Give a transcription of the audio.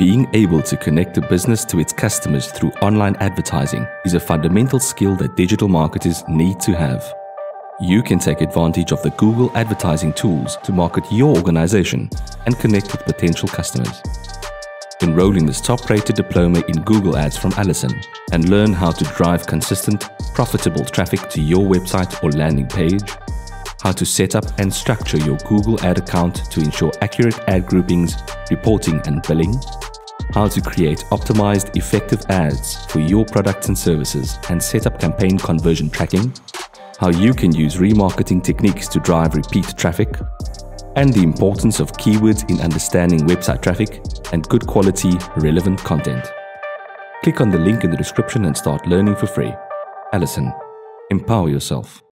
Being able to connect a business to its customers through online advertising is a fundamental skill that digital marketers need to have. You can take advantage of the Google advertising tools to market your organization and connect with potential customers. Enroll in this top-rated diploma in Google Ads from Alison and learn how to drive consistent, profitable traffic to your website or landing page, how to set up and structure your Google Ad account to ensure accurate ad groupings, reporting and billing, how to create optimized, effective ads for your products and services and set up campaign conversion tracking, how you can use remarketing techniques to drive repeat traffic, and the importance of keywords in understanding website traffic and good quality, relevant content. Click on the link in the description and start learning for free. Alison, empower yourself.